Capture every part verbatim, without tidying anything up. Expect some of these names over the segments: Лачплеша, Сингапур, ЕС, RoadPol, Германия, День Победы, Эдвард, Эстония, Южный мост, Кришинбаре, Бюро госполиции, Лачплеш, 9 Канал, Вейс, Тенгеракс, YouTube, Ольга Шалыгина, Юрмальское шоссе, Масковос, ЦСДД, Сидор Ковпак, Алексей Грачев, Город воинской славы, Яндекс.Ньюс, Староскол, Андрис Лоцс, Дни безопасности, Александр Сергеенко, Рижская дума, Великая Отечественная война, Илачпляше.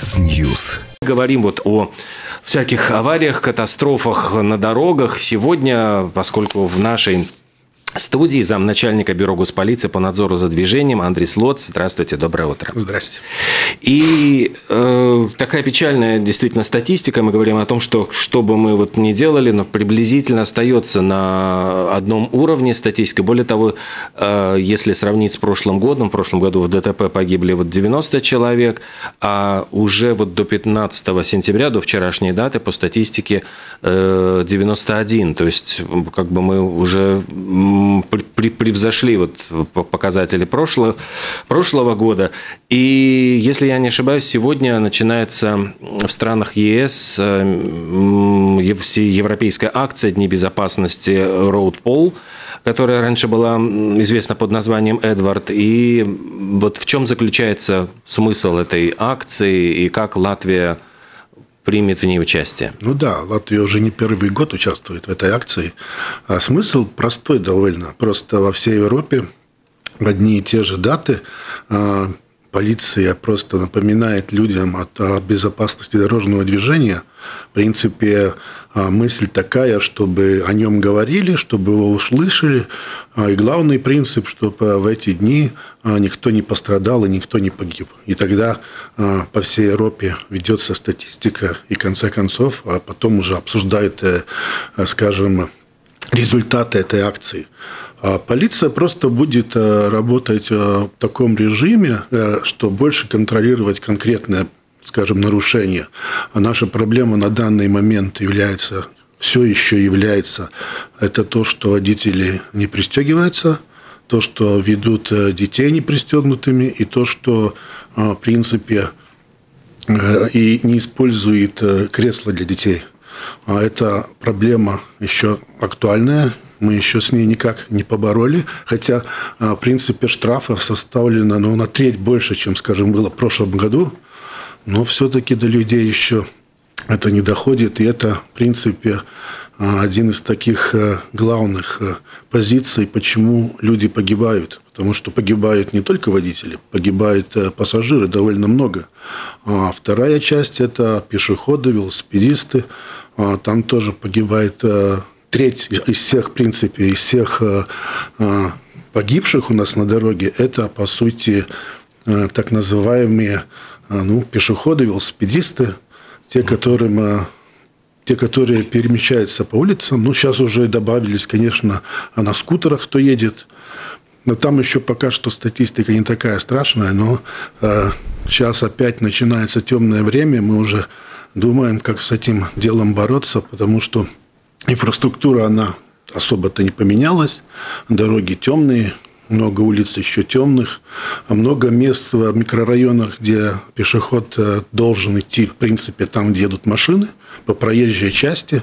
Яндекс.Ньюс. Говорим вот о всяких авариях, катастрофах на дорогах. Сегодня, поскольку в нашей студии замначальника Бюро госполиции по надзору за движением Андрис Лоцс. Здравствуйте, доброе утро. Здравствуйте. И э, такая печальная действительно статистика. Мы говорим о том, что что бы мы вот ни делали, но приблизительно остается на одном уровне статистика. Более того, э, если сравнить с прошлым годом, в прошлом году в ДТП погибли вот девяносто человек, а уже вот до пятнадцатого сентября, до вчерашней даты, по статистике э, девяносто один. То есть как бы мы уже... превзошли вот показатели прошлого, прошлого года. И, если я не ошибаюсь, сегодня начинается в странах ЕС европейская акция «Дни безопасности» RoadPol, которая раньше была известна под названием «Эдвард». И вот в чем заключается смысл этой акции и как Латвия примет в ней участие? Ну да, Латвия уже не первый год участвует в этой акции. А смысл простой довольно. Просто во всей Европе в одни и те же даты полиция просто напоминает людям о безопасности дорожного движения. В принципе, мысль такая, чтобы о нем говорили, чтобы его услышали. И главный принцип, чтобы в эти дни никто не пострадал и никто не погиб. И тогда по всей Европе ведется статистика, и в конце концов, а потом уже обсуждают, скажем, результаты этой акции. А полиция просто будет работать в таком режиме, что больше контролировать конкретное, скажем, нарушение. А наша проблема на данный момент является, все еще является, это то, что водители не пристегиваются, то, что ведут детей непристегнутыми, и то, что, в принципе, и не используют кресла для детей. А эта проблема еще актуальная. Мы еще с ней никак не побороли, хотя, в принципе, штрафов составлено, ну, на треть больше, чем, скажем, было в прошлом году, но все-таки до людей еще это не доходит, и это, в принципе, один из таких главных позиций, почему люди погибают, потому что погибают не только водители, погибают пассажиры довольно много. А вторая часть – это пешеходы, велосипедисты, там тоже погибает треть из всех, в принципе, из всех погибших у нас на дороге – это, по сути, так называемые, ну, пешеходы, велосипедисты, те, которым, те, которые перемещаются по улицам. Ну, сейчас уже добавились, конечно, на скутерах, кто едет. Но там еще пока что статистика не такая страшная, но сейчас опять начинается темное время, мы уже думаем, как с этим делом бороться, потому что инфраструктура, она особо-то не поменялась, дороги темные, много улиц еще темных, много мест в микрорайонах, где пешеход должен идти, в принципе, там, где едут машины, по проезжей части.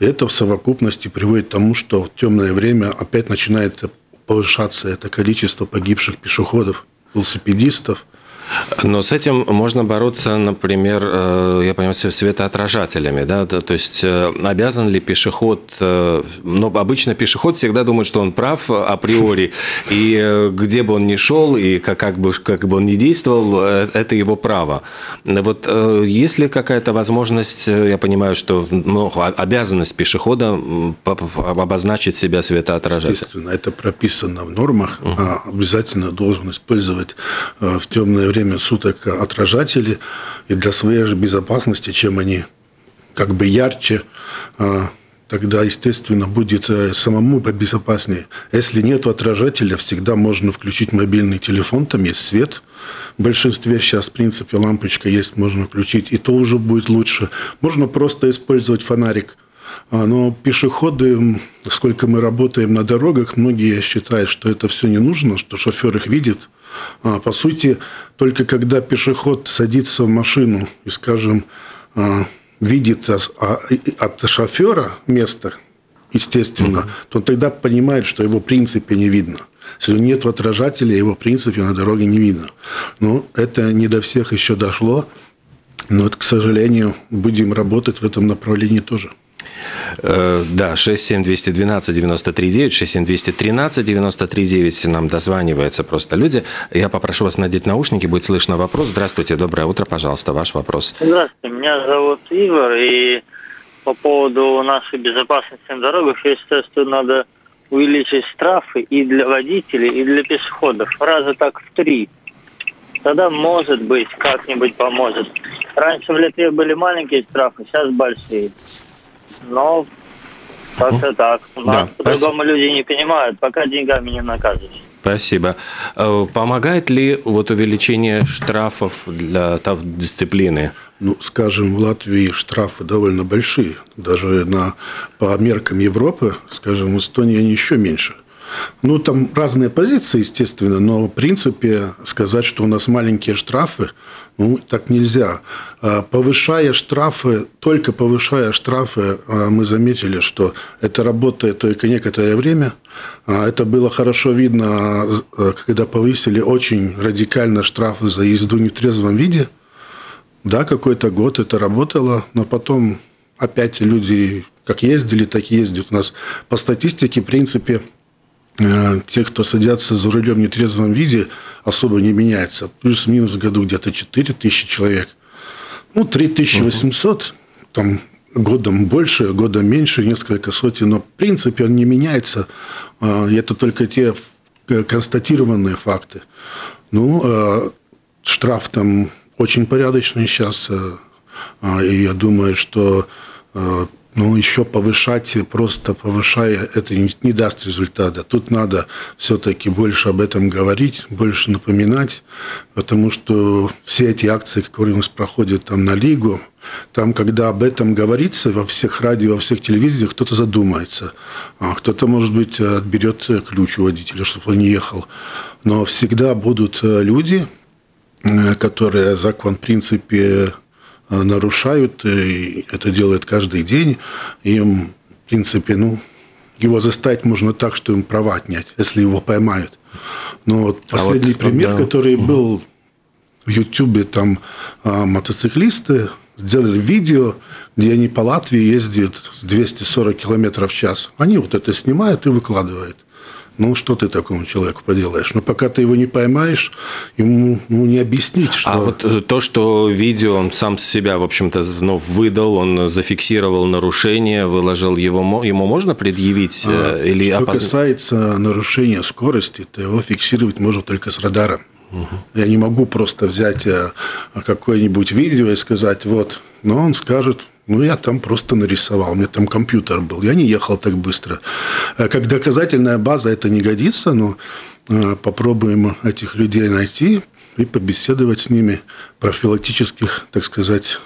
Это в совокупности приводит к тому, что в темное время опять начинает повышаться это количество погибших пешеходов, велосипедистов. Но с этим можно бороться, например, я понимаю, светоотражателями, да, то есть обязан ли пешеход, но обычно пешеход всегда думает, что он прав априори, и где бы он ни шел, и как бы, как бы он ни действовал, это его право. Вот есть ли какая-то возможность, я понимаю, что, ну, обязанность пешехода обозначить себя светоотражателем? Естественно, это прописано в нормах, uh-huh. Обязательно должен использовать в темное время время суток отражатели, и для своей же безопасности, чем они как бы ярче, тогда, естественно, будет самому побезопаснее. Если нет отражателя, всегда можно включить мобильный телефон, там есть свет. В большинстве сейчас, в принципе, лампочка есть, можно включить, и то уже будет лучше. Можно просто использовать фонарик. Но пешеходы, сколько мы работаем на дорогах, многие считают, что это все не нужно, что шофер их видит. По сути, только когда пешеход садится в машину и, скажем, видит от шофера место, естественно, mm-hmm. то он тогда понимает, что его в принципе не видно. Если нет отражателя, его в принципе на дороге не видно. Но это не до всех еще дошло, но, к сожалению, будем работать в этом направлении тоже. Да, шесть семь два один два девять три девять, шесть семь два один три девять три девять, нам дозваниваются просто люди. Я попрошу вас надеть наушники, будет слышно вопрос. Здравствуйте, доброе утро, пожалуйста, ваш вопрос. Здравствуйте, меня зовут Игорь, и по поводу нашей безопасности на дорогах, я считаю, что надо увеличить штрафы и для водителей, и для пешеходов, раза так в три. Тогда, может быть, как-нибудь поможет. Раньше в Латвии были маленькие штрафы, сейчас большие. Но как-то так. Да, по-другому люди не понимают, пока деньгами не накажешь. Спасибо. Помогает ли вот увеличение штрафов для дисциплины? Ну, скажем, в Латвии штрафы довольно большие. Даже на, по меркам Европы, скажем, в Эстонии они еще меньше. Ну, там разные позиции, естественно, но в принципе сказать, что у нас маленькие штрафы, ну, так нельзя. Повышая штрафы, только повышая штрафы, мы заметили, что это работает только некоторое время. Это было хорошо видно, когда повысили очень радикально штрафы за езду не в трезвом виде. Да, какой-то год это работало, но потом опять люди как ездили, так и ездят. У нас по статистике, в принципе, те, кто садятся за рулем в нетрезвом виде, особо не меняется. Плюс-минус в году где-то четыре тысячи человек. Ну, три тысячи восемьсот, там, годом больше, годом меньше, несколько сотен. Но, в принципе, он не меняется. Это только те констатированные факты. Ну, штраф там очень порядочный сейчас. И я думаю, что... Но еще повышать, просто повышая, это не даст результата. Тут надо все-таки больше об этом говорить, больше напоминать, потому что все эти акции, которые у нас проходят там, на Лигу, там, когда об этом говорится, во всех радио, во всех телевизиях, кто-то задумается. Кто-то, может быть, отберет ключ у водителя, чтобы он не ехал. Но всегда будут люди, которые закон, в принципе, нарушают, и это делает каждый день. Им, в принципе, ну, его заставить можно так, что им права отнять, если его поймают. Но вот последний а вот, пример, да. который угу. был в Ютубе, там а, мотоциклисты сделали видео, где они по Латвии ездят с двести сорок километров в час. Они вот это снимают и выкладывают. Ну, что ты такому человеку поделаешь? Но пока ты его не поймаешь, ему ну, не объяснить, что... А вот то, что видео он сам с себя, в общем-то, ну, выдал, он зафиксировал нарушение, выложил его, ему можно предъявить? А, или что опоз... касается нарушения скорости, то его фиксировать можно только с радаром. Угу. Я не могу просто взять какое-нибудь видео и сказать, вот, но он скажет... Ну, я там просто нарисовал, у меня там компьютер был, я не ехал так быстро. Как доказательная база это не годится, но попробуем этих людей найти и побеседовать с ними профилактических, так сказать,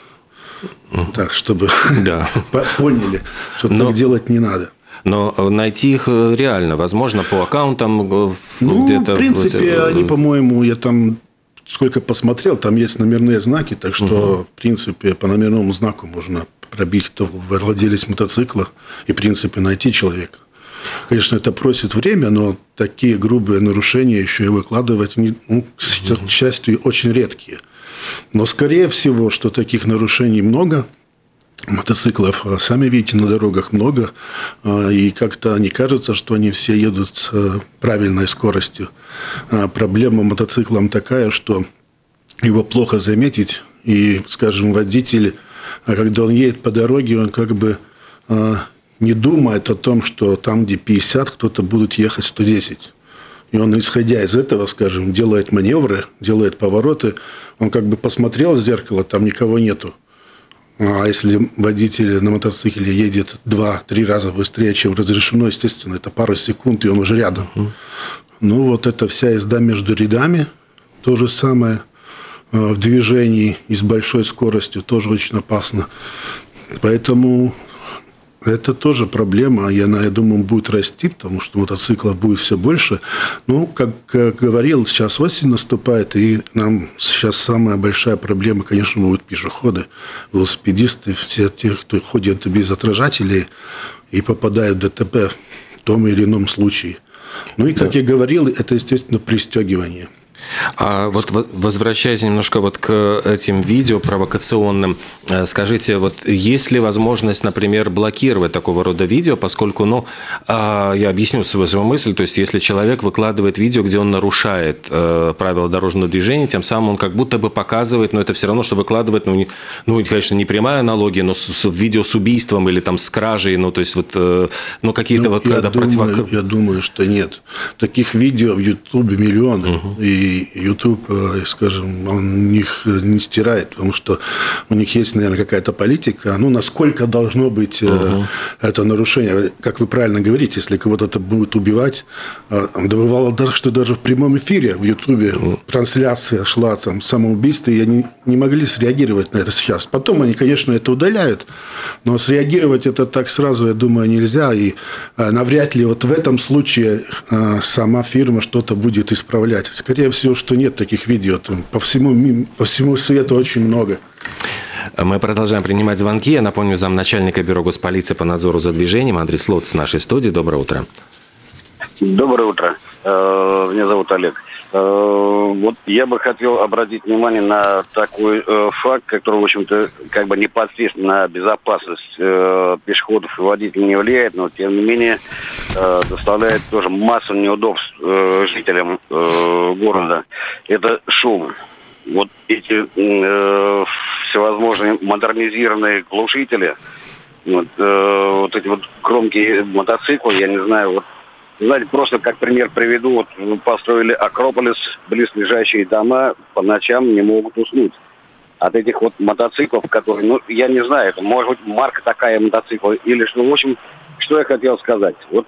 так, чтобы да. поняли, что но... так делать не надо. Но найти их реально, возможно, по аккаунтам ну, где-то... в принципе, в... они, по-моему, я там... Сколько посмотрел, там есть номерные знаки, так что, угу. в принципе, по номерному знаку можно пробить, кто владелец мотоцикла, и, в принципе, найти человека. Конечно, это просит время, но такие грубые нарушения еще и выкладывать, ну, к счастью, очень редкие. Но, скорее всего, что таких нарушений много, мотоциклов, сами видите, на дорогах много, и как-то не кажется, что они все едут с правильной скоростью. Проблема мотоциклом такая, что его плохо заметить, и, скажем, водитель, когда он едет по дороге, он как бы не думает о том, что там, где пятьдесят, кто-то будет ехать сто десять. И он, исходя из этого, скажем, делает маневры, делает повороты, он как бы посмотрел в зеркало, там никого нету. А если водитель на мотоцикле едет два-три раза быстрее, чем разрешено, естественно, это пару секунд, и он уже рядом. Uh-huh. Ну, вот это вся езда между рядами, то же самое в движении и с большой скоростью, тоже очень опасно. Поэтому это тоже проблема, и она, я думаю, будет расти, потому что мотоциклов будет все больше. Ну, как говорил, сейчас осень наступает, и нам сейчас самая большая проблема, конечно, будут пешеходы, велосипедисты, все те, кто ходит без отражателей и попадают в ДТП в том или ином случае. Ну и, как да. я говорил, это, естественно, пристегивание. А вот возвращаясь немножко вот к этим видео провокационным, скажите, вот есть ли возможность, например, блокировать такого рода видео, поскольку, ну, я объясню свою, свою мысль, то есть если человек выкладывает видео, где он нарушает правила дорожного движения, тем самым он как будто бы показывает, но это все равно, что выкладывает, ну, не, ну конечно, не прямая аналогия, но с, с, видео с убийством или там с кражей, ну, то есть вот, ну, какие-то ну, вот когда противок... Я думаю, что нет. Таких видео в Ютубе миллионы, угу. и YouTube, скажем, он их не стирает, потому что у них есть, наверное, какая-то политика, ну, насколько должно быть uh-huh. это нарушение. Как вы правильно говорите, если кого-то это будет убивать, да бывало даже, что даже в прямом эфире в YouTube uh-huh. трансляция шла, там, самоубийство, и они не могли среагировать на это сейчас. Потом они, конечно, это удаляют, но среагировать это так сразу, я думаю, нельзя, и навряд ли вот в этом случае сама фирма что-то будет исправлять. Скорее всего, что нет таких видео, там, по всему, по всему свету очень много. Мы продолжаем принимать звонки. Я напомню, замначальника Бюро госполиции по надзору за движением Андрис Лоцс с нашей студии. Доброе утро. Доброе утро. Меня зовут Олег. Вот я бы хотел обратить внимание на такой факт, который, в общем-то, как бы непосредственно на безопасность пешеходов и водителей не влияет, но, тем не менее, доставляет тоже массу неудобств жителям города. Это шум. Вот эти всевозможные модернизированные глушители, вот, вот эти вот громкие мотоциклы, я не знаю, вот. Знаете, просто как пример приведу, вот построили Акрополис, близлежащие дома по ночам не могут уснуть от этих вот мотоциклов, которые, ну, я не знаю, это может быть марка такая мотоцикла или что, в общем, что я хотел сказать. Вот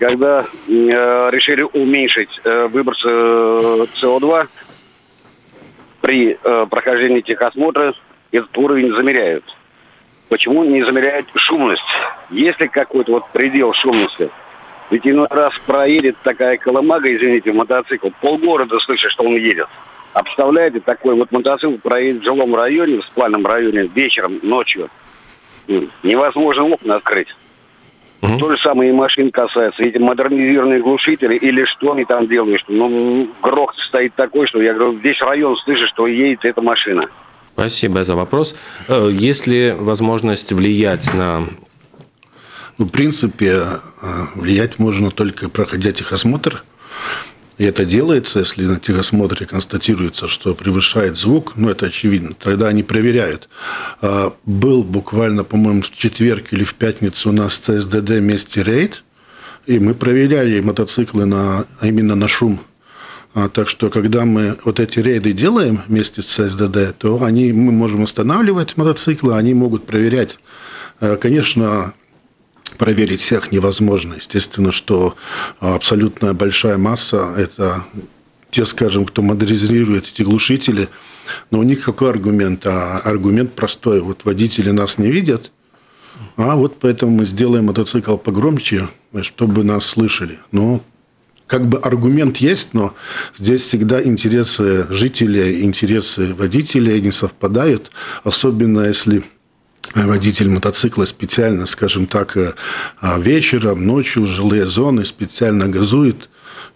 когда э, решили уменьшить э, выброс э, СО2 при э, прохождении техосмотра, этот уровень замеряют. Почему не замеряют шумность? Есть ли какой-то вот предел шумности? Ведь иной раз проедет такая колымага, извините, мотоцикл, полгорода слышит, что он едет. А представляете, такой вот мотоцикл проедет в жилом районе, в спальном районе, вечером, ночью. Невозможно окна открыть. Mm-hmm. То же самое и машин касается. Эти модернизированные глушители или что они там делают. Что, ну, грохот стоит такой, что, я говорю, весь район слышит, что едет эта машина. Спасибо за вопрос. Есть ли возможность влиять на... Ну, в принципе, влиять можно только проходя техосмотр. И это делается, если на техосмотре констатируется, что превышает звук, ну, это очевидно, тогда они проверяют. Был буквально, по-моему, в четверг или в пятницу у нас в ЦСДД вместе рейд, и мы проверяли мотоциклы на, именно на шум. Так что, когда мы вот эти рейды делаем вместе с ЦСДД, то они, мы можем останавливать мотоциклы, они могут проверять. Конечно, проверить всех невозможно. Естественно, что абсолютная большая масса – это те, скажем, кто модернизирует эти глушители. Но у них какой аргумент? А аргумент простой. Вот водители нас не видят, а вот поэтому мы сделаем мотоцикл погромче, чтобы нас слышали. Но как бы аргумент есть, но здесь всегда интересы жителей, интересы водителей не совпадают, особенно если... Водитель мотоцикла специально, скажем так, вечером, ночью, жилые зоны специально газует.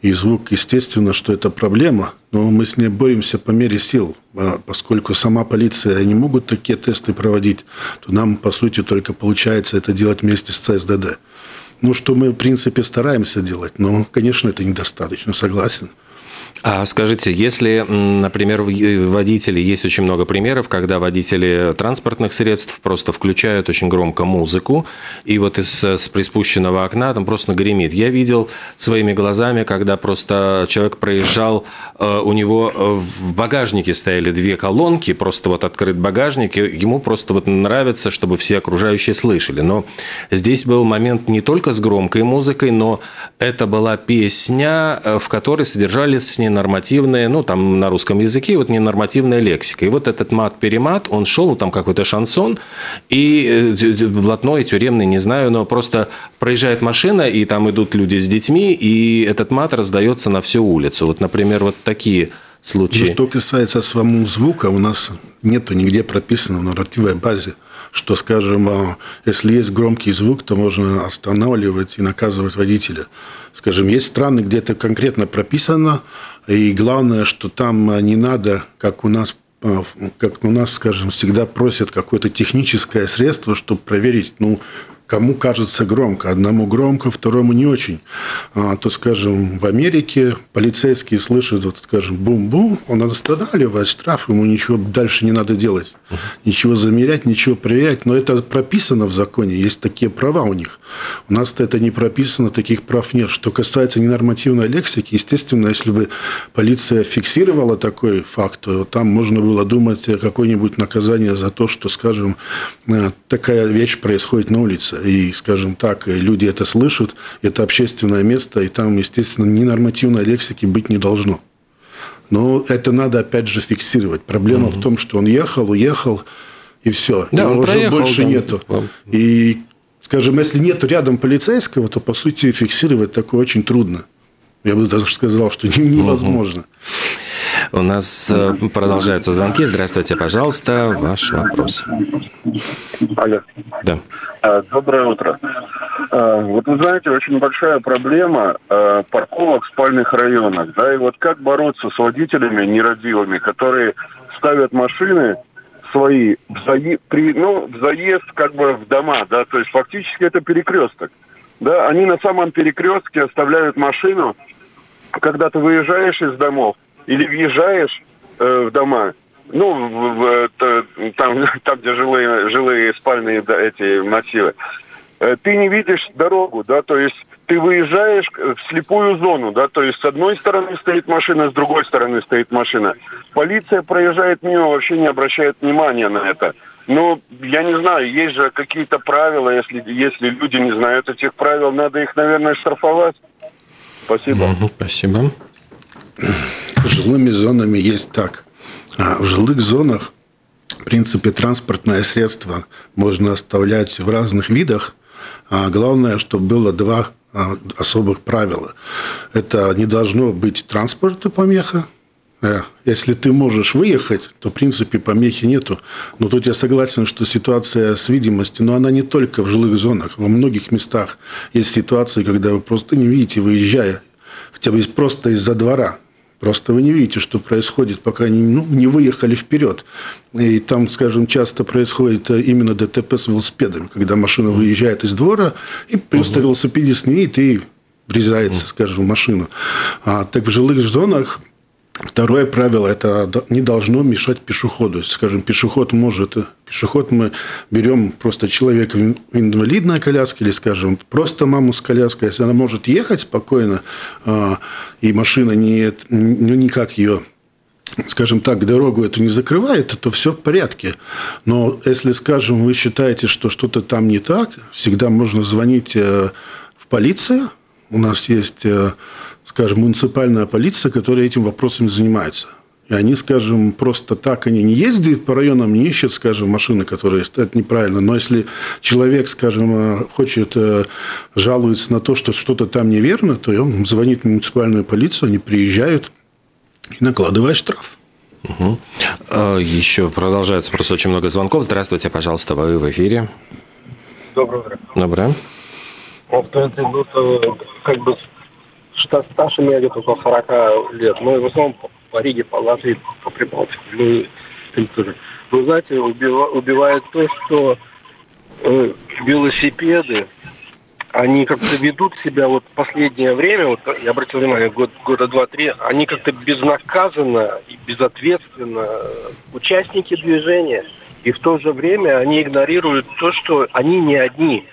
И звук, естественно, что это проблема, но мы с ней боремся по мере сил. Поскольку сама полиция не могут такие тесты проводить, то нам, по сути, только получается это делать вместе с ЦСДД. Ну, что мы, в принципе, стараемся делать, но, конечно, это недостаточно, согласен. А скажите, если, например, водители, есть очень много примеров, когда водители транспортных средств просто включают очень громко музыку, и вот из с приспущенного окна там просто гремит. Я видел своими глазами, когда просто человек проезжал, у него в багажнике стояли две колонки, просто вот открыт багажник, и ему просто вот нравится, чтобы все окружающие слышали. Но здесь был момент не только с громкой музыкой, но это была песня, в которой содержались ненормативные, ну, там на русском языке, вот ненормативная лексика. И вот этот мат-перемат, он шел, ну, там какой-то шансон, и блатной, тюремный, не знаю, но просто проезжает машина, и там идут люди с детьми, и этот мат раздается на всю улицу. Вот, например, вот такие случаи. Ну, что касается самого звука, у нас нету нигде прописано в нормативной базе, что, скажем, если есть громкий звук, то можно останавливать и наказывать водителя. Скажем, есть страны, где это конкретно прописано, И главное, что там не надо, как у нас, как у нас, скажем, всегда просят какое-то техническое средство, чтобы проверить, ну, кому кажется громко. Одному громко, второму не очень. А, то, скажем, в Америке полицейские слышат, вот, скажем, бум-бум, он останавливает, штраф, ему ничего дальше не надо делать. Ничего замерять, ничего проверять. Но это прописано в законе, есть такие права у них. У нас-то это не прописано, таких прав нет. Что касается ненормативной лексики, естественно, если бы полиция фиксировала такой факт, то там можно было думать о какое-нибудь наказание за то, что, скажем, такая вещь происходит на улице. И, скажем так, люди это слышат, это общественное место, и там, естественно, ненормативной лексики быть не должно. Но это надо, опять же, фиксировать. Проблема угу. в том, что он ехал, уехал, и все. Да, его уже проехал, больше там нету. Там. И, скажем, если нет рядом полицейского, то, по сути, фиксировать такое очень трудно. Я бы даже сказал, что невозможно. Угу. У нас продолжаются звонки. Здравствуйте, пожалуйста, ваш вопрос. Алло. Да. Доброе утро. Вот вы знаете, очень большая проблема парковок в спальных районах. Да, и вот как бороться с водителями нерадивыми, которые ставят машины свои в заезд, при, ну, в заезд как бы в дома, да, то есть фактически это перекресток. Да, они на самом перекрестке оставляют машину, когда ты выезжаешь из домов или въезжаешь э, в дома. Ну, в, в, там, там, где жилые, жилые спальные да, эти массивы. Ты не видишь дорогу, да, то есть ты выезжаешь в слепую зону, да, то есть с одной стороны стоит машина, с другой стороны стоит машина. Полиция проезжает мимо, вообще не обращает внимания на это. Ну, я не знаю, есть же какие-то правила, если, если люди не знают этих правил, надо их, наверное, штрафовать. Спасибо. Mm-hmm, спасибо. Жилыми зонами есть так. В жилых зонах, в принципе, транспортное средство можно оставлять в разных видах. Главное, чтобы было два особых правила. Это не должно быть транспорту помеха. Если ты можешь выехать, то, в принципе, помехи нету. Но тут я согласен, что ситуация с видимостью, но она не только в жилых зонах. Во многих местах есть ситуации, когда вы просто не видите, выезжая, хотя бы просто из-за двора. Просто вы не видите, что происходит, пока не, ну, не выехали вперед. И там, скажем, часто происходит именно ДТП с велосипедом, когда машина выезжает из двора, и просто велосипедист не видит и врезается, скажем, в машину. А, так в жилых зонах второе правило – это не должно мешать пешеходу. Скажем, пешеход может... Пешеход мы берем просто человека в инвалидной коляске или, скажем, просто маму с коляской. Если она может ехать спокойно, и машина не, ну, никак ее, скажем так, дорогу эту не закрывает, то все в порядке. Но если, скажем, вы считаете, что что-то там не так, всегда можно звонить в полицию. У нас есть... скажем, муниципальная полиция, которая этим вопросом занимается. И они, скажем, просто так они не ездят по районам, не ищут, скажем, машины, которые стоят неправильно. Но если человек, скажем, хочет, жалуется на то, что что-то там неверно, то он звонит в муниципальную полицию, они приезжают и накладывают штраф. Угу. Еще продолжается просто очень много звонков. Здравствуйте, пожалуйста, вы в эфире. Доброе утро. Доброе. Как бы... Стаж у меня идет около сорока лет. Ну, и в основном по Риге, по Латвии, по Прибалтике. Ну, вы знаете, убивает то, что э, велосипеды, они как-то ведут себя вот в последнее время, вот, я обратил внимание, год, года два-три, они как-то безнаказанно и безответственно участники движения. И в то же время они игнорируют то, что они не одни.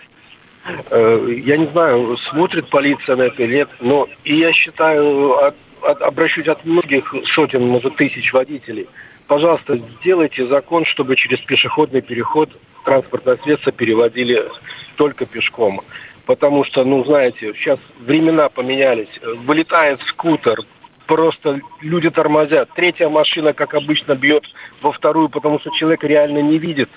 Я не знаю, смотрит полиция на это или нет, но и я считаю, от, от, обращусь от многих сотен, может, тысяч водителей. Пожалуйста, сделайте закон, чтобы через пешеходный переход транспортное средство переводили только пешком. Потому что, ну, знаете, сейчас времена поменялись. Вылетает скутер, просто люди тормозят. Третья машина, как обычно, бьет во вторую, потому что человек реально не видит.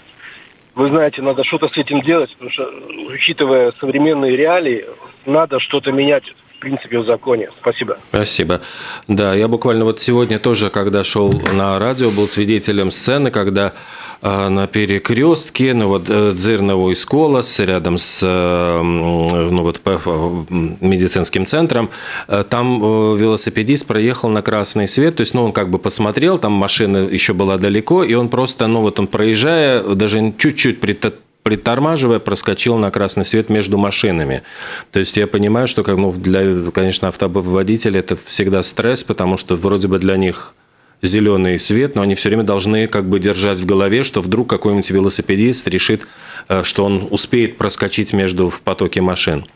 Вы знаете, надо что-то с этим делать, потому что, учитывая современные реалии, надо что-то менять, в принципе, в законе. Спасибо. Спасибо. Да, я буквально вот сегодня тоже, когда шел на радио, был свидетелем сцены, когда на перекрестке, ну вот Дзирновой Сколас, рядом с ну, вот, медицинским центром, там велосипедист проехал на красный свет, то есть, ну, он как бы посмотрел, там машина еще была далеко, и он просто, ну, вот он проезжая, даже чуть-чуть притормаживая, притормаживая, проскочил на красный свет между машинами. То есть я понимаю, что, ну, для, конечно, автоводителей это всегда стресс, потому что вроде бы для них зеленый свет, но они все время должны как бы держать в голове, что вдруг какой-нибудь велосипедист решит, что он успеет проскочить между в потоке машин.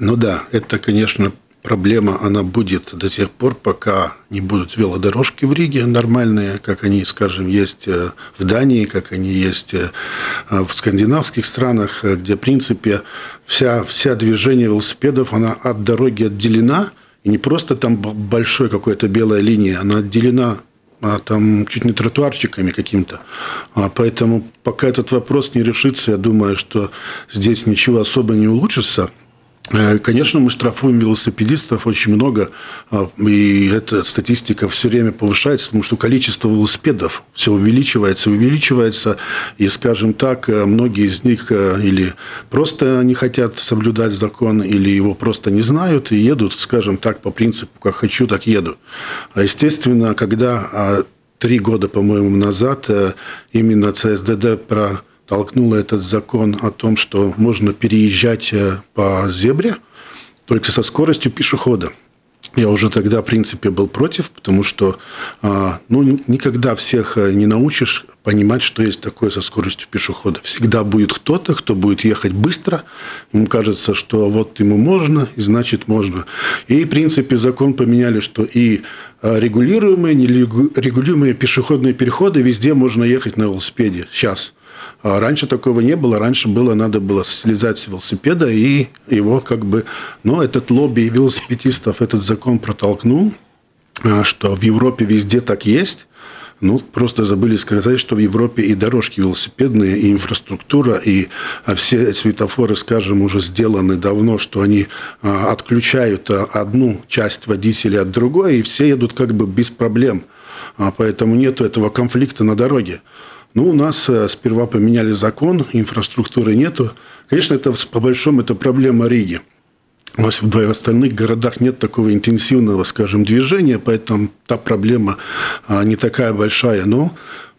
Ну да, это, конечно, проблема, она будет до тех пор, пока не будут велодорожки в Риге нормальные, как они, скажем, есть в Дании, как они есть в скандинавских странах, где, в принципе, вся, вся движение велосипедов, она от дороги отделена, и не просто там большой какой-то белая линия, она отделена там чуть не тротуарчиками каким-то. Поэтому пока этот вопрос не решится, я думаю, что здесь ничего особо не улучшится. Конечно, мы штрафуем велосипедистов очень много, и эта статистика все время повышается, потому что количество велосипедов все увеличивается, увеличивается, и, скажем так, многие из них или просто не хотят соблюдать закон, или его просто не знают и едут, скажем так, по принципу «как хочу, так еду». Естественно, когда три года, по-моему, назад именно Си Эс Ди Ди про толкнула этот закон о том, что можно переезжать по зебре только со скоростью пешехода. Я уже тогда, в принципе, был против, потому что ну, никогда всех не научишь понимать, что есть такое со скоростью пешехода. Всегда будет кто-то, кто будет ехать быстро, ему кажется, что вот ему можно, и значит можно. И, в принципе, закон поменяли, что и регулируемые, нерегулируемые пешеходные переходы везде можно ехать на велосипеде сейчас. Раньше такого не было, раньше было, надо было слезать с велосипеда и его как бы... Но этот лобби велосипедистов этот закон протолкнул, что в Европе везде так есть. Ну, просто забыли сказать, что в Европе и дорожки велосипедные, и инфраструктура, и все светофоры, скажем, уже сделаны давно, что они отключают одну часть водителя от другой, и все едут как бы без проблем. Поэтому нет этого конфликта на дороге. Ну, у нас сперва поменяли закон, инфраструктуры нету. Конечно, это по большому это проблема Риги. У нас в двух остальных городах нет такого интенсивного, скажем, движения, поэтому та проблема не такая большая. Но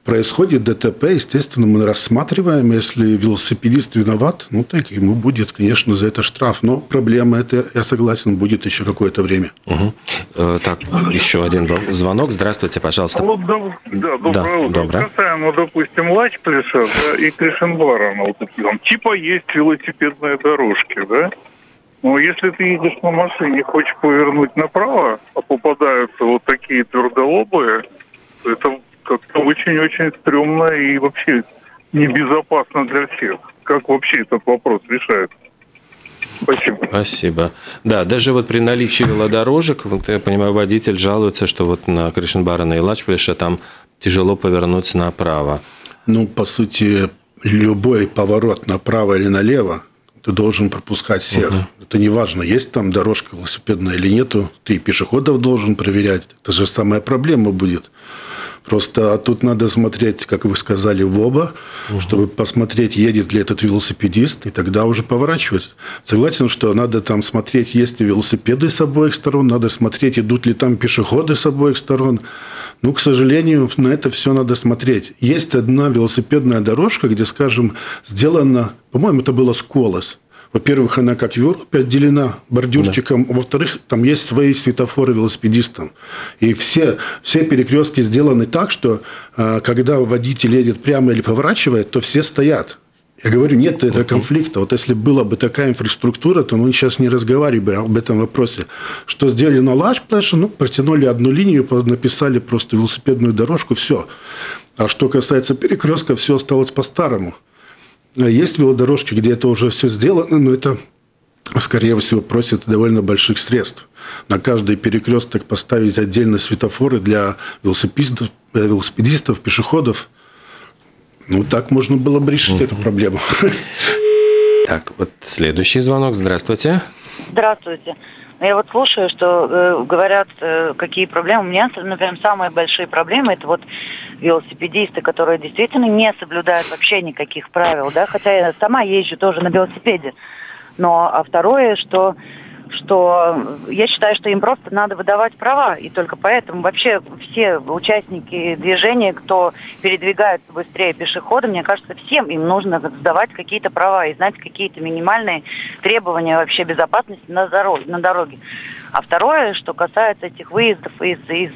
происходит ДТП, естественно, мы рассматриваем, если велосипедист виноват, ну, так ему будет, конечно, за это штраф. Но проблема эта, я согласен, будет еще какое-то время. Угу. Э, так, еще один звонок. Здравствуйте, пожалуйста. Вот, да, доброе да, утро. Доброе. Касаемо, допустим, Лачплеша, да, и Кришинбара, ну, вот, типа есть велосипедные дорожки, да? Но если ты едешь на машине, хочешь повернуть направо, а попадаются вот такие твердолобые, то это... как-то очень-очень стрёмно и вообще небезопасно для всех. Как вообще этот вопрос решается? Спасибо. Спасибо. Да, даже вот при наличии велодорожек, вот, я понимаю, водитель жалуется, что вот на Кришинбаре, на Илачпляше там тяжело повернуть направо. Ну, по сути, любой поворот направо или налево ты должен пропускать всех. Uh-huh. Это не важно, есть там дорожка велосипедная или нету. Ты пешеходов должен проверять. Это же самая проблема будет. Просто тут надо смотреть, как вы сказали, в оба, угу. чтобы посмотреть, едет ли этот велосипедист, и тогда уже поворачивать. Согласен, что надо там смотреть, есть ли велосипеды с обоих сторон, надо смотреть, идут ли там пешеходы с обоих сторон. Ну, к сожалению, на это все надо смотреть. Есть одна велосипедная дорожка, где, скажем, сделана, по-моему, это было Сколос. Во-первых, она, как в Европе, отделена бордюрчиком. Да. Во-вторых, там есть свои светофоры велосипедистам. И все, все перекрестки сделаны так, что когда водитель едет прямо или поворачивает, то все стоят. Я говорю, нет этого конфликта. Вот если была бы такая инфраструктура, то мы сейчас не разговаривали бы об этом вопросе. Что сделали на Лачплеше? Ну, протянули одну линию, написали просто велосипедную дорожку, все. А что касается перекрестка, все осталось по-старому. Есть велодорожки, где это уже все сделано, но это, скорее всего, просит довольно больших средств. На каждый перекресток поставить отдельно светофоры для велосипедистов, велосипедистов, пешеходов. Ну, так можно было бы решить эту проблему. Так, вот следующий звонок. Здравствуйте. Здравствуйте. Я вот слушаю, что э, говорят, э, какие проблемы. У меня, например, самые большие проблемы – это вот велосипедисты, которые действительно не соблюдают вообще никаких правил, да, хотя я сама езжу тоже на велосипеде. Но, а второе, что, что я считаю, что им просто надо выдавать права, и только поэтому вообще все участники движения, кто передвигается быстрее пешехода, мне кажется, всем им нужно сдавать какие-то права и знать какие-то минимальные требования вообще безопасности на дороге. На дороге. А второе, что касается этих выездов из... из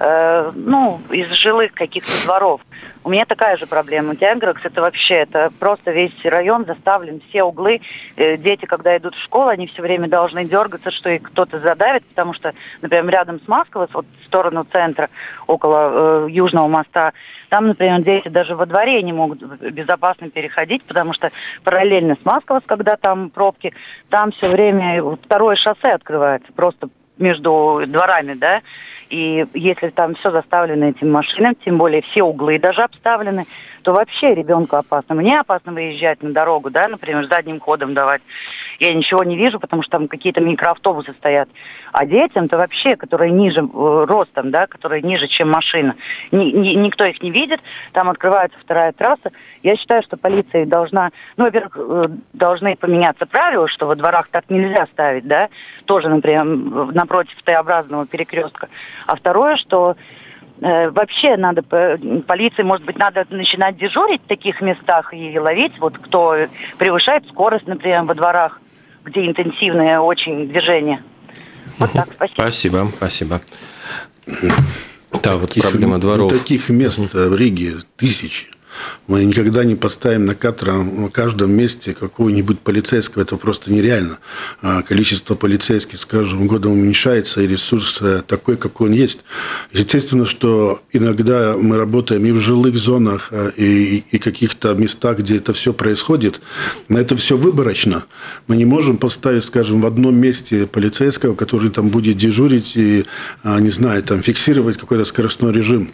Э, ну, из жилых каких-то дворов. У меня такая же проблема. Тенгеракс, это вообще, это просто весь район заставлен, все углы. Э, дети, когда идут в школу, они все время должны дергаться, что их кто-то задавит, потому что, например, рядом с Масковос, вот в сторону центра, около э, Южного моста, там, например, дети даже во дворе не могут безопасно переходить, потому что параллельно с Масковос, когда там пробки, там все время второе шоссе открывается, просто между дворами, да, и если там все заставлено этим машинам, тем более все углы даже обставлены, то вообще ребенку опасно. Мне опасно выезжать на дорогу, да, например, задним ходом давать. Я ничего не вижу, потому что там какие-то микроавтобусы стоят. А детям-то вообще, которые ниже э, ростом, да, которые ниже, чем машина, ни, ни, никто их не видит, там открывается вторая трасса. Я считаю, что полиция должна, ну, во-первых, э, должны поменяться правила, что во дворах так нельзя ставить, да, тоже, например, напротив Т-образного перекрестка. А второе, что э, вообще надо, полиции, может быть, надо начинать дежурить в таких местах и ловить, вот кто превышает скорость, например, во дворах, где интенсивное очень движение. Вот так, спасибо. Спасибо, спасибо. Да, вот проблема дворов. Таких мест в Риге тысячи. Мы никогда не поставим на катера на каждом месте какого-нибудь полицейского. Это просто нереально. Количество полицейских с каждым годом уменьшается, и ресурс такой, какой он есть. Естественно, что иногда мы работаем и в жилых зонах, и, и каких-то местах, где это все происходит. Но это все выборочно. Мы не можем поставить, скажем, в одном месте полицейского, который там будет дежурить и, не знаю, там фиксировать какой-то скоростной режим.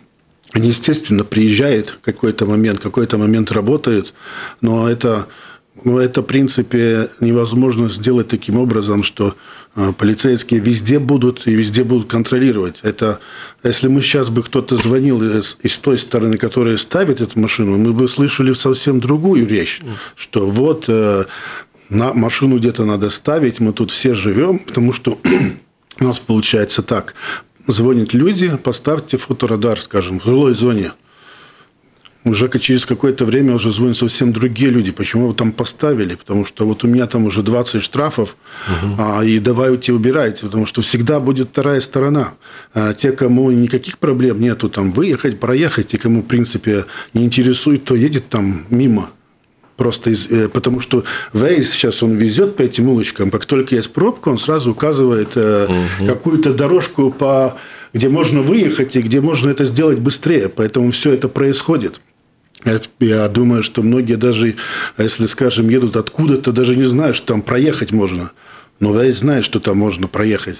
Они, естественно, приезжают в какой-то момент, в какой-то момент работают, но это, но это, в принципе, невозможно сделать таким образом, что полицейские везде будут и везде будут контролировать. Это, если мы сейчас бы кто-то звонил из, из той стороны, которая ставит эту машину, мы бы слышали совсем другую речь, что вот на машину где-то надо ставить, мы тут все живем, потому что у нас получается так. Звонят люди, поставьте фоторадар, скажем, в жилой зоне. Уже через какое-то время уже звонят совсем другие люди. Почему вы там поставили? Потому что вот у меня там уже двадцать штрафов, угу. а, и давайте убирайте. Потому что всегда будет вторая сторона. А, те, кому никаких проблем нету там выехать, проехать, и кому, в принципе, не интересует, то едет там мимо. Просто из, потому что Вейс сейчас он везет по этим улочкам, как только есть пробка, он сразу указывает э, угу. какую-то дорожку, по, где можно выехать и где можно это сделать быстрее. Поэтому все это происходит. Я думаю, что многие даже, если, скажем, едут откуда-то, даже не знают, что там проехать можно. Но Вейс знает, что там можно проехать.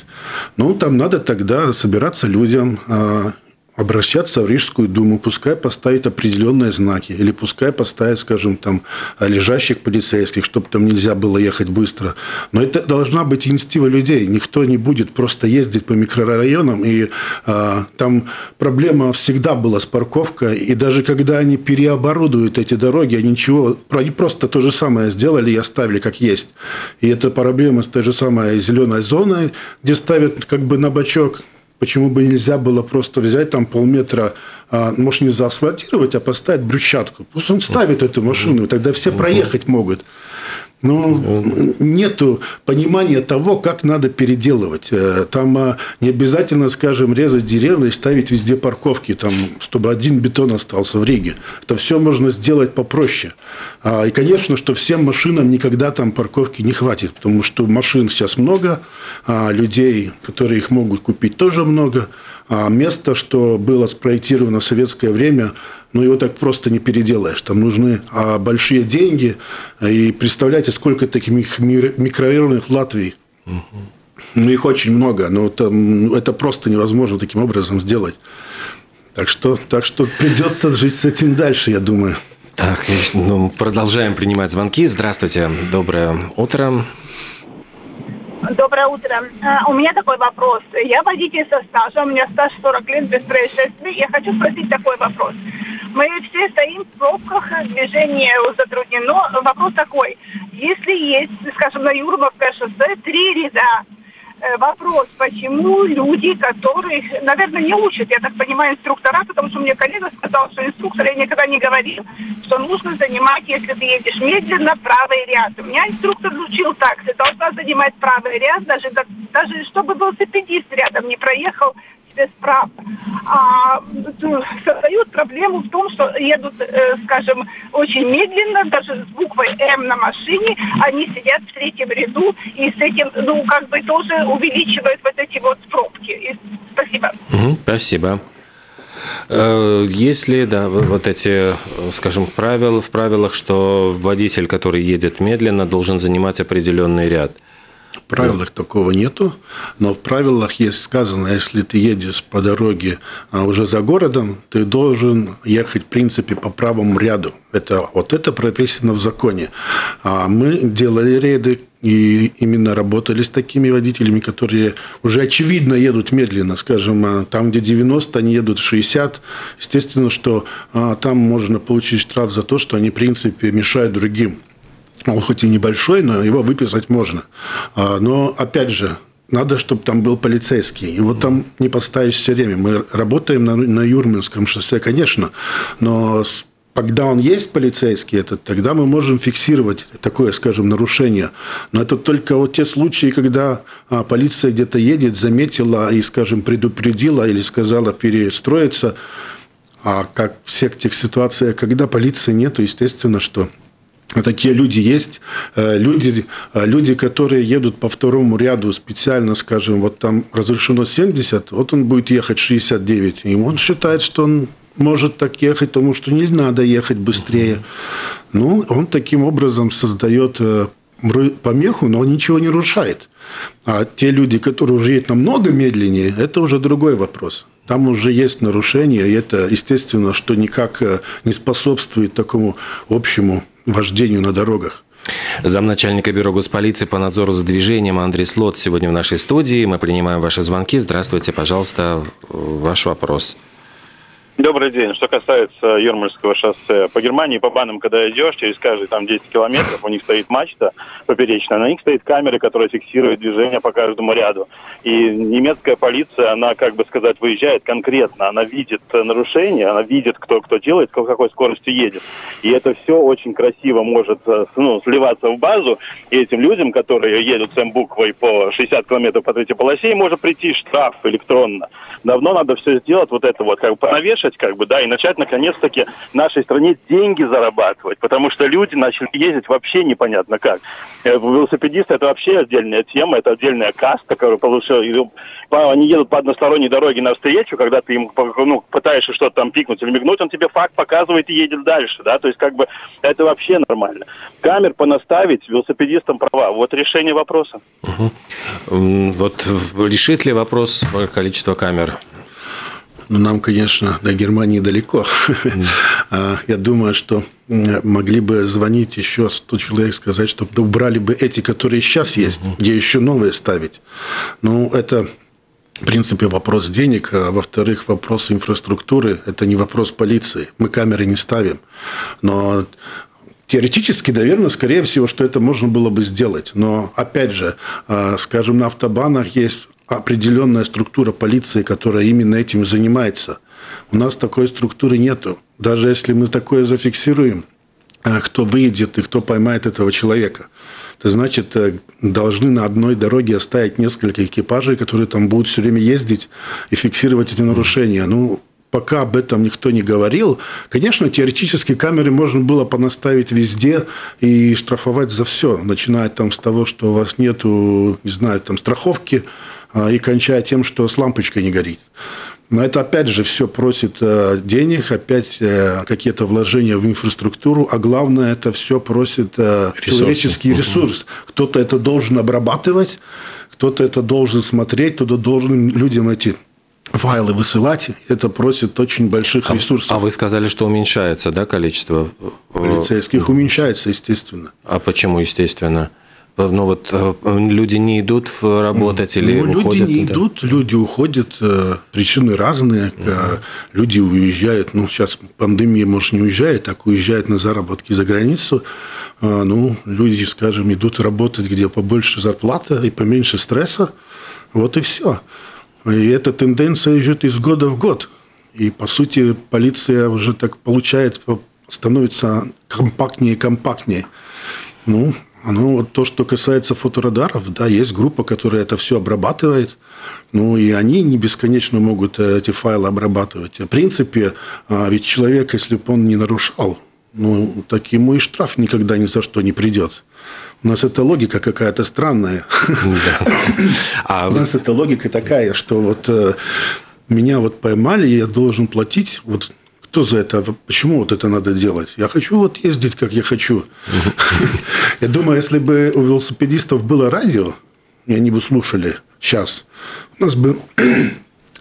Ну, там надо тогда собираться людям, э, обращаться в Рижскую думу, пускай поставят определенные знаки, или пускай поставят, скажем, там, лежащих полицейских, чтобы там нельзя было ехать быстро. Но это должна быть инициатива людей. Никто не будет просто ездить по микрорайонам, и а, там проблема всегда была с парковкой, и даже когда они переоборудуют эти дороги, они ничего, просто то же самое сделали и оставили как есть. И это проблема с той же самой зеленой зоной, где ставят как бы на бочок. Почему бы нельзя было просто взять там полметра, а, может, не заасфальтировать, а поставить брусчатку? Пусть он ставит эту машину, и тогда все проехать могут. Но нету понимания того, как надо переделывать. Там не обязательно, скажем, резать деревья и ставить везде парковки, там, чтобы один бетон остался в Риге. Это все можно сделать попроще. И, конечно, что всем машинам никогда там парковки не хватит, потому что машин сейчас много, людей, которые их могут купить, тоже много. А место, что было спроектировано в советское время, ну, его так просто не переделаешь. Там нужны а, большие деньги. И представляете, сколько таких микрорайонов в Латвии. Угу. Ну, их очень много. Но там, это просто невозможно таким образом сделать. Так что, так что придется жить с этим дальше, я думаю. Так, ну, продолжаем принимать звонки. Здравствуйте. Доброе утро. Доброе утро. У меня такой вопрос. Я водитель со стажем, у меня стаж сорок лет без происшествий. Я хочу спросить такой вопрос. Мы все стоим в пробках, движение затруднено. Вопрос такой. Если есть, скажем, на Юрмальское шоссе три ряда, вопрос, почему люди, которые, наверное, не учат, я так понимаю, инструктора, потому что мне коллега сказал, что инструктор, я никогда не говорил, что нужно занимать, если ты едешь медленно, правый ряд. У меня инструктор учил так, ты должна занимать правый ряд, даже, даже чтобы велосипедист рядом не проехал тебе справа. А создают проблему в том, что едут, скажем, очень медленно, даже с буквой «М» на машине, они сидят в третьем ряду и с этим, ну, как бы тоже увеличивают вот эти вот пробки. И... Спасибо. Mm-hmm, спасибо. Если, да, вот эти, скажем, правила в правилах, что водитель, который едет медленно, должен занимать определенный ряд. В правилах такого нету, но в правилах есть сказано, если ты едешь по дороге а уже за городом, ты должен ехать, в принципе, по правому ряду. Это, вот это прописано в законе. А мы делали рейды и именно работали с такими водителями, которые уже очевидно едут медленно. Скажем, там, где девяносто, они едут шестьдесят. Естественно, что а, там можно получить штраф за то, что они, в принципе, мешают другим. Он хоть и небольшой, но его выписать можно. Но, опять же, надо, чтобы там был полицейский. Его там не поставишь все время. Мы работаем на, на Юрмальском шоссе, конечно, но когда он есть полицейский, этот, тогда мы можем фиксировать такое, скажем, нарушение. Но это только вот те случаи, когда полиция где-то едет, заметила и, скажем, предупредила или сказала перестроиться. А как в всех тех ситуациях, когда полиции нету, естественно, что... Такие люди есть, люди, люди, которые едут по второму ряду специально, скажем, вот там разрешено семьдесят, вот он будет ехать шестьдесят девять, и он считает, что он может так ехать, потому что не надо ехать быстрее. Ну, он таким образом создает помеху, но он ничего не нарушает. А те люди, которые уже едут намного медленнее, это уже другой вопрос. Там уже есть нарушения, и это, естественно, что никак не способствует такому общему вождению на дорогах. Замначальника Бюро госполиции по надзору за движением Андрис Лоцс сегодня в нашей студии. Мы принимаем ваши звонки. Здравствуйте, пожалуйста, ваш вопрос. Добрый день. Что касается Юрмальского шоссе. По Германии, по банам, когда идешь, через каждые там десять километров у них стоит мачта поперечная. На них стоит камера, которая фиксирует движение по каждому ряду. И немецкая полиция, она, как бы сказать, выезжает конкретно. Она видит нарушения, она видит, кто, кто делает, с какой скоростью едет. И это все очень красиво может, ну, сливаться в базу. И этим людям, которые едут с М-буквой по шестьдесят километров по третьей полосе, может прийти штраф электронно. Давно надо все сделать вот это вот, как бы понавешать, как бы, да, и начать, наконец-таки, в нашей стране деньги зарабатывать, потому что люди начали ездить вообще непонятно как. Велосипедисты — это вообще отдельная тема, это отдельная каста, которая получила... Они едут по односторонней дороге навстречу, когда ты им, ну, пытаешься что-то там пикнуть или мигнуть, он тебе факт показывает и едет дальше, да, то есть, как бы, это вообще нормально. Камер понаставить, велосипедистам права, вот решение вопроса. Угу. Вот решит ли вопрос количество камер? Ну, нам, конечно, до Германии далеко. Mm. Я думаю, что могли бы звонить еще сто человек, сказать, чтобы убрали бы эти, которые сейчас есть, mm-hmm. где еще новые ставить. Ну, это, в принципе, вопрос денег, а во-вторых, вопрос инфраструктуры. Это не вопрос полиции. Мы камеры не ставим. Но... Теоретически, наверное, скорее всего, что это можно было бы сделать. Но, опять же, скажем, на автобанах есть определенная структура полиции, которая именно этим занимается. У нас такой структуры нету. Даже если мы такое зафиксируем, кто выйдет и кто поймает этого человека, то значит, должны на одной дороге оставить несколько экипажей, которые там будут все время ездить и фиксировать эти нарушения. Ну, пока об этом никто не говорил. Конечно, теоретически камеры можно было понаставить везде и штрафовать за все, начиная там с того, что у вас нету, не знаю, там страховки, и кончая тем, что с лампочкой не горит. Но это опять же все просит денег, опять какие-то вложения в инфраструктуру, а главное, это все просит ресурсы. Человеческий ресурс. Кто-то это должен обрабатывать, кто-то это должен смотреть, кто-то должен людям эти файлы высылать, это просит очень больших ресурсов. А, а вы сказали, что уменьшается, да, количество полицейских? Уменьшается, естественно. А почему естественно? ну вот люди не идут работать или ну, уходят? Люди не да? идут, люди уходят, причины разные. Uh-huh. Люди уезжают, ну сейчас пандемия, может, не уезжает, так уезжают на заработки за границу. Ну, люди, скажем, идут работать, где побольше зарплата и поменьше стресса. Вот и все. И эта тенденция идет из года в год. И, по сути, полиция уже так получает, становится компактнее и компактнее. Ну, ну, вот то, что касается фоторадаров, да, есть группа, которая это все обрабатывает. Ну, и они не бесконечно могут эти файлы обрабатывать. В принципе, ведь человек, если бы он не нарушал, ну, так ему и штраф никогда ни за что не придет. У нас эта логика какая-то странная. У нас эта логика такая, что вот меня вот поймали, я должен платить. Вот кто за это? Почему вот это надо делать? Я хочу вот ездить, как я хочу. Я думаю, если бы у велосипедистов было радио, и они бы слушали сейчас, у нас бы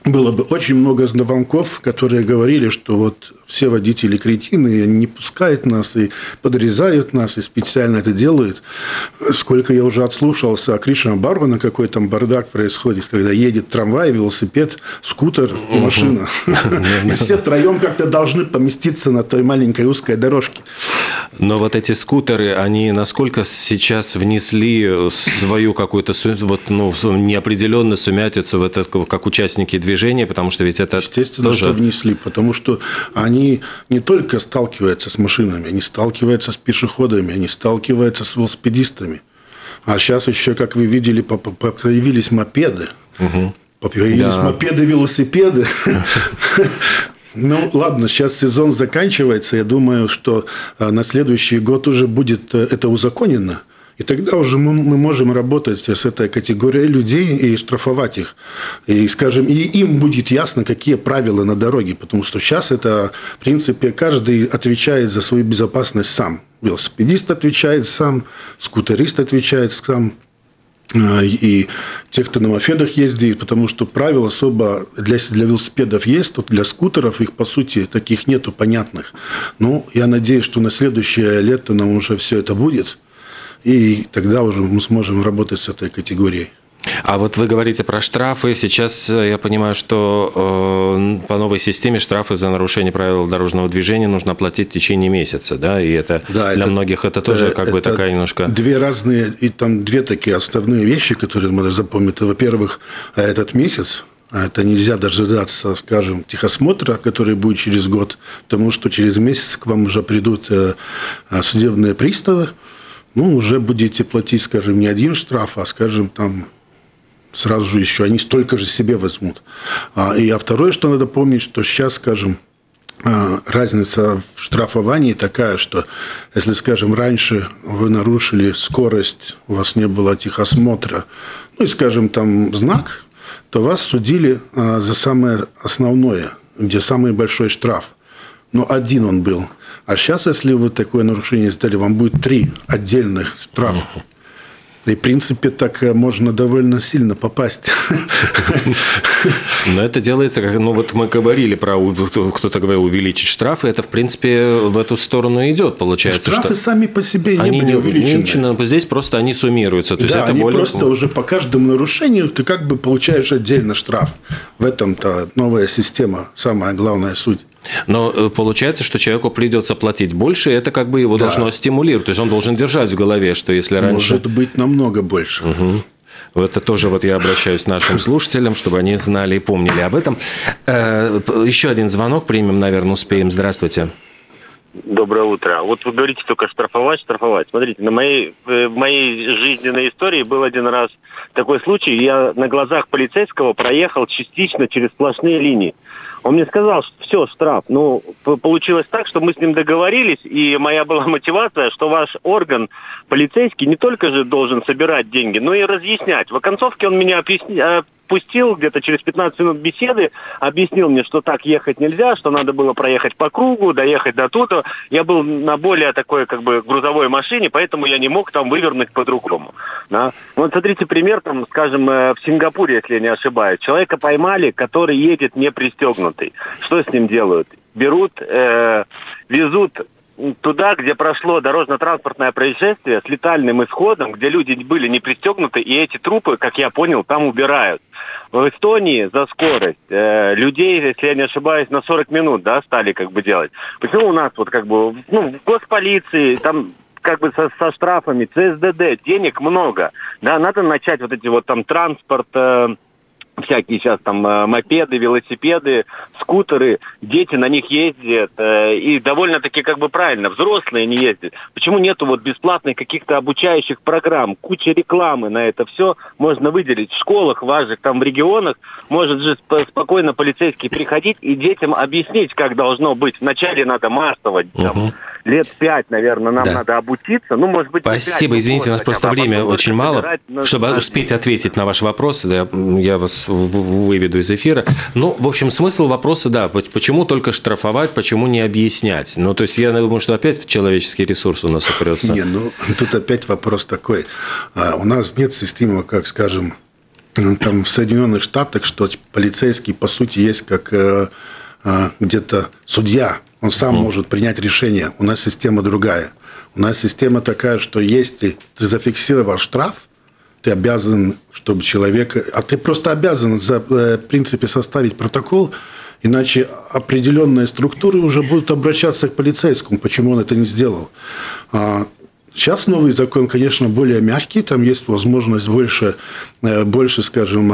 было бы очень много звонков, которые говорили, что вот все водители кретины, они не пускают нас, и подрезают нас, и специально это делают. Сколько я уже отслушался о Кришне Барване, какой там бардак происходит, когда едет трамвай, велосипед, скутер, машина. И все втроем как-то должны поместиться на той маленькой узкой дорожке. Но вот эти скутеры, они насколько сейчас внесли свою какую-то вот, ну, неопределенную сумятицу в это, как участники движения, потому что ведь это естественно, тоже... что внесли, потому что они не только сталкиваются с машинами, они сталкиваются с пешеходами, они сталкиваются с велосипедистами. А сейчас еще, как вы видели, появились мопеды, угу. появились да. мопеды, велосипеды. Ну, ладно, сейчас сезон заканчивается. Я думаю, что на следующий год уже будет это узаконено. И тогда уже мы, мы можем работать с этой категорией людей и штрафовать их. И, скажем, и им будет ясно, какие правила на дороге. Потому что сейчас это, в принципе, каждый отвечает за свою безопасность сам. Велосипедист отвечает сам, скутерист отвечает сам. И тех, кто на мопедах ездит, потому что правил особо для, для велосипедов есть, тут для скутеров их, по сути, таких нету понятных. Но я надеюсь, что на следующее лето нам уже все это будет, и тогда уже мы сможем работать с этой категорией. А вот вы говорите про штрафы. Сейчас я понимаю, что э, по новой системе штрафы за нарушение правил дорожного движения нужно платить в течение месяца, да? И это да, для это, многих это тоже как это бы такая немножко... Две разные, и там две такие основные вещи, которые надо запомнить. Во-первых, этот месяц. Это нельзя дожидаться, скажем, техосмотра, который будет через год, потому что через месяц к вам уже придут судебные приставы. Ну, уже будете платить, скажем, не один штраф, а, скажем, там... сразу же еще они столько же себе возьмут. И, а второе, что надо помнить, что сейчас, скажем, разница в штрафовании такая, что если, скажем, раньше вы нарушили скорость, у вас не было техосмотра, ну и, скажем, там знак, то вас судили за самое основное, где самый большой штраф. Но один он был. А сейчас, если вы такое нарушение сделали, вам будет три отдельных штрафа. И, в принципе, так можно довольно сильно попасть. Но это делается, как ну, вот мы говорили про, кто-то говорил, увеличить штрафы. Это, в принципе, в эту сторону идет, получается. Штрафы что сами по себе не они были увеличены. Здесь просто они суммируются. То есть да, это они более... просто уже по каждому нарушению ты как бы получаешь отдельно штраф. В этом-то новая система, самая главная суть. Но получается, что человеку придется платить больше, и это как бы его да. должно стимулировать. То есть он должен держать в голове, что если раньше... Может быть, намного больше. Угу. Это тоже вот я обращаюсь к нашим слушателям, чтобы они знали и помнили об этом. Еще один звонок примем, наверное, успеем. Здравствуйте. Доброе утро. Вот вы говорите только штрафовать, штрафовать. Смотрите, на моей, в моей жизненной истории был один раз такой случай. Я на глазах полицейского проехал частично через сплошные линии. Он мне сказал, что все, штраф. Ну, получилось так, что мы с ним договорились, и моя была мотивация, что ваш орган полицейский не только же должен собирать деньги, но и разъяснять. В оконцовке он меня объяснял. Пустил где-то через пятнадцать минут беседы, объяснил мне, что так ехать нельзя, что надо было проехать по кругу, доехать до туда. Я был на более такой, как бы, грузовой машине, поэтому я не мог там вывернуть по-другому. Да? Вот смотрите пример, там, скажем, в Сингапуре, если я не ошибаюсь, человека поймали, который едет не пристегнутый. Что с ним делают? Берут, э, везут туда, где прошло дорожно-транспортное происшествие с летальным исходом, где люди были не пристегнуты, и эти трупы, как я понял, там убирают. В Эстонии за скорость э, людей, если я не ошибаюсь, на сорок минут, да, стали как бы делать. Почему у нас вот как бы, ну, в госполиции, там как бы со, со штрафами, Це Эс Дэ Дэ, денег много, да, надо начать вот эти вот там транспорт... Э, Всякие сейчас там мопеды, велосипеды, скутеры, дети на них ездят, и довольно-таки как бы правильно, взрослые не ездят. Почему нету вот бесплатных каких-то обучающих программ, куча рекламы на это все можно выделить. В школах ваших, там в регионах, может же спокойно полицейский приходить и детям объяснить, как должно быть. Вначале надо массовать, там, угу. лет пять, наверное, нам да. надо обучиться. Ну, может быть, спасибо, пять, извините, у нас просто время очень мало, на... чтобы успеть ответить на ваши вопросы, да, я вас выведу из эфира. Ну, в общем, смысл вопроса, да, почему только штрафовать, почему не объяснять? Ну, то есть, я думаю, что опять в человеческий ресурс у нас упрется. Не, ну, тут опять вопрос такой. А, у нас нет системы, как, скажем, там в Соединенных Штатах, что полицейский, по сути, есть как а, а, где-то судья. Он сам mm. может принять решение. У нас система другая. У нас система такая, что если ты зафиксировал штраф, ты обязан, чтобы человека... А ты просто обязан, за, в принципе, составить протокол, иначе определенные структуры уже будут обращаться к полицейскому, почему он это не сделал. Сейчас новый закон, конечно, более мягкий, там есть возможность больше, больше, скажем,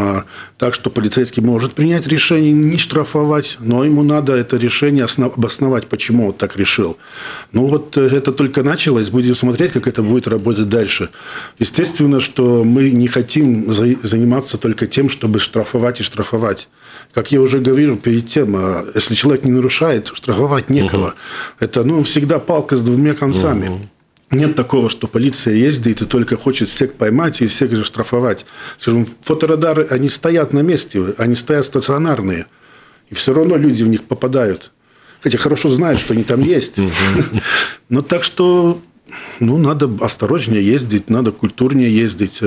так, что полицейский может принять решение не штрафовать, но ему надо это решение основ... обосновать, почему он так решил. Ну вот это только началось, будем смотреть, как это будет работать дальше. Естественно, что мы не хотим заниматься только тем, чтобы штрафовать и штрафовать. Как я уже говорил перед тем, если человек не нарушает, штрафовать некого. Угу. Это, ну, всегда палка с двумя концами. Угу. Нет такого, что полиция ездит и только хочет всех поймать и всех же штрафовать. Фоторадары, они стоят на месте, они стоят стационарные. И все равно люди в них попадают. Хотя хорошо знают, что они там есть. Но так что, ну, надо осторожнее ездить, надо культурнее ездить,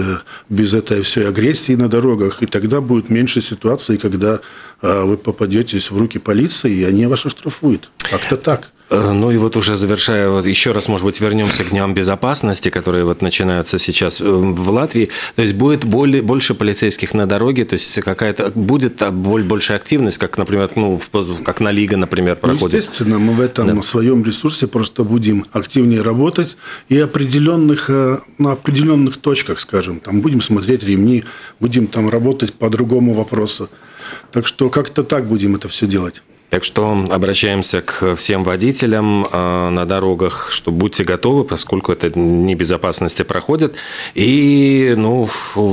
без этой всей агрессии на дорогах. И тогда будет меньше ситуаций, когда вы попадетесь в руки полиции, и они вас оштрафуют. Как-то так. Ну и вот уже завершая, вот еще раз, может быть, вернемся к дням безопасности, которые вот начинаются сейчас в Латвии. То есть будет более, больше полицейских на дороге, то есть какая-то будет больше активность, как, например, ну, как на Лига, например, проходит. Ну, естественно, мы в этом да. своем ресурсе просто будем активнее работать и определенных, на определенных точках, скажем, там будем смотреть ремни, будем там работать по другому вопросу. Так что как-то так будем это все делать. Так что обращаемся к всем водителям на дорогах, что будьте готовы, поскольку это дни безопасности проходят. И, ну,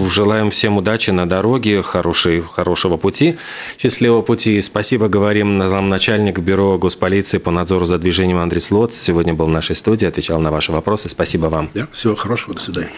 желаем всем удачи на дороге, хорошей, хорошего пути, счастливого пути. Спасибо, говорим, замначальник Бюро госполиции по надзору за движением Андрис Лоцс сегодня был в нашей студии, отвечал на ваши вопросы. Спасибо вам. Да, всего хорошего, до свидания.